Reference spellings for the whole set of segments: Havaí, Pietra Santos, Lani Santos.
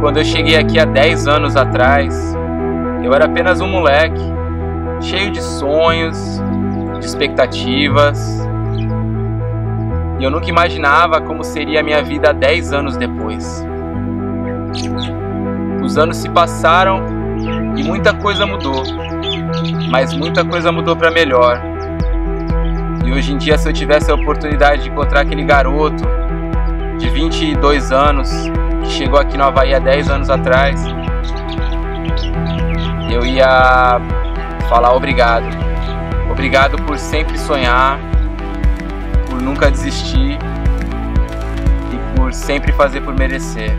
Quando eu cheguei aqui há 10 anos atrás, eu era apenas um moleque, cheio de sonhos, de expectativas. E eu nunca imaginava como seria a minha vida 10 anos depois. Os anos se passaram e muita coisa mudou, mas muita coisa mudou para melhor. E hoje em dia, se eu tivesse a oportunidade de encontrar aquele garoto de 22 anos que chegou aqui no Havaí há 10 anos atrás, eu ia falar obrigado. Obrigado por sempre sonhar, por nunca desistir e por sempre fazer por merecer.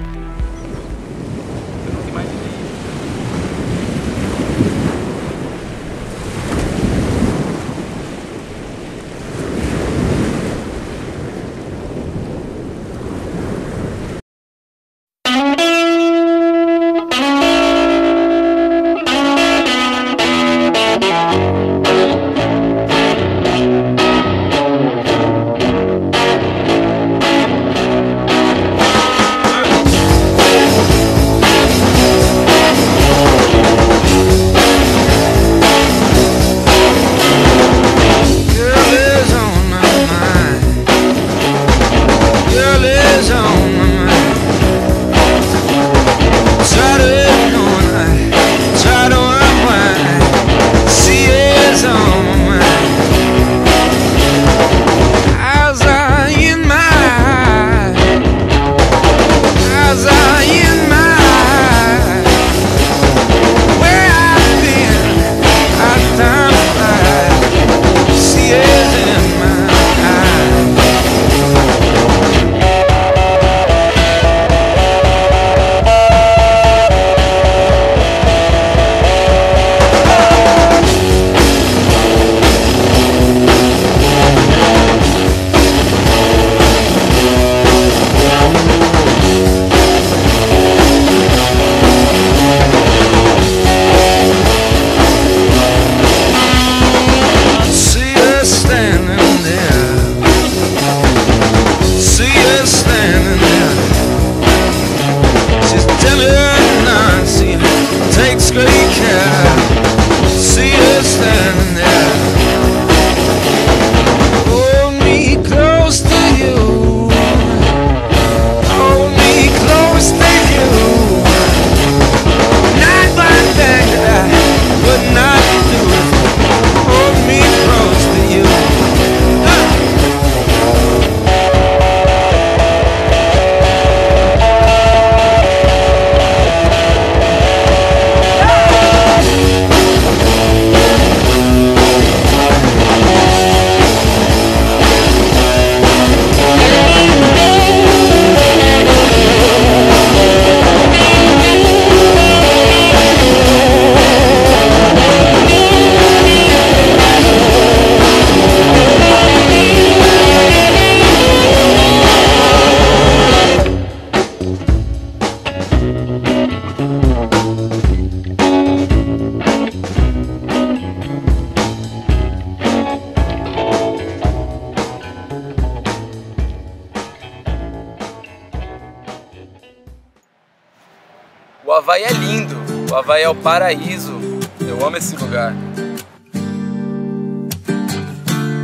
O Havaí é lindo, o Havaí é o paraíso, eu amo esse lugar.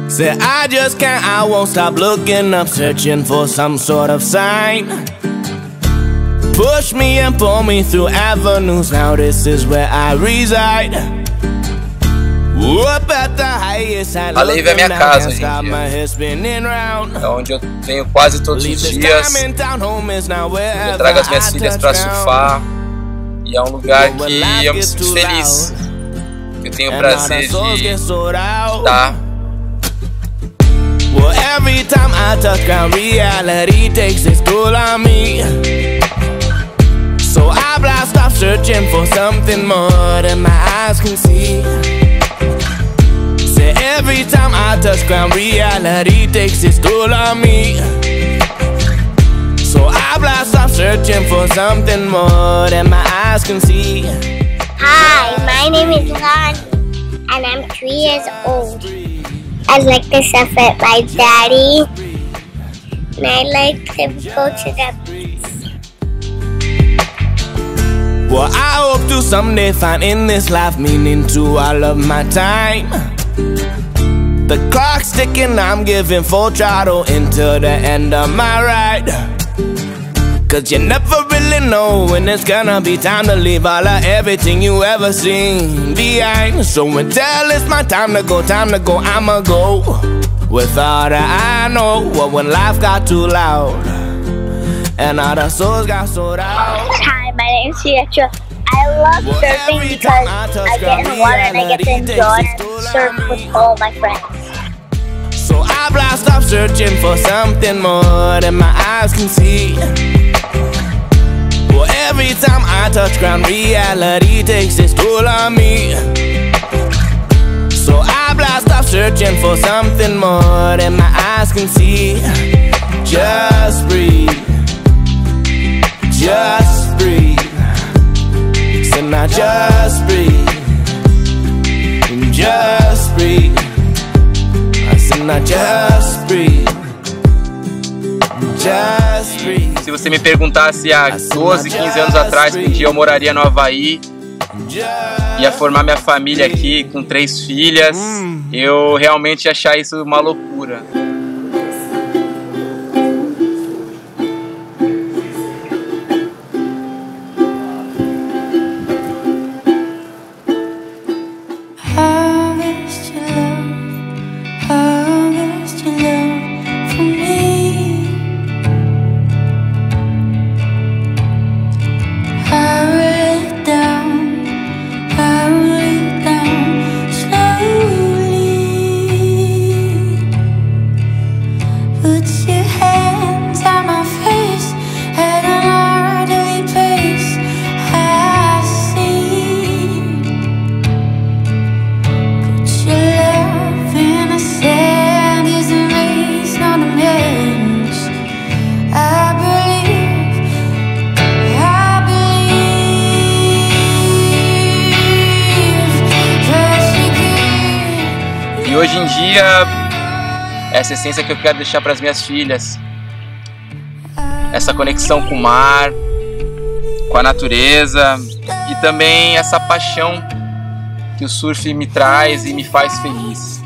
Say I just can't, I won't stop looking up, searching for some sort of sign. Push me and pull me through avenues, now this is where I reside. Up at the highest, I live in my casa, gente. É onde eu venho quase todos os dias. Eu trago as minhas filhas pra surfar. E é um lugar que eu me sinto feliz. Eu tenho o prazer de estar. Searching for something more than my eyes can see. Hi, my name is Lani, and I'm 3 years old. I like to surf at my daddy, and I like to go to the beach. Well, I hope to someday find in this life meaning to all of my time. The clock's ticking, I'm giving full throttle until the end of my ride. Cause you never really know when it's gonna be time to leave all of everything you ever seen behind. So until it's my time to go, I'ma go with all that I know. Well, when life got too loud and all the souls got sold out. Hi, my name's Pietra. I love surfing because I get in the water and I get to enjoy surf with all my friends. So I blast off searching for something more than my eyes can see. Well, every time I touch ground, reality takes its toll on me. So I blast off searching for something more than my eyes can see. Just breathe, just breathe. So now just breathe, just breathe. I said now just breathe, just breathe. Se você me perguntasse há 12, 15 anos atrás que um dia eu moraria no Havaí, ia formar minha família aqui com 3 filhas, eu realmente ia achar isso uma loucura. Hoje em dia, essa essência que eu quero deixar para as minhas filhas, essa conexão com o mar, com a natureza e também essa paixão que o surf me traz e me faz feliz.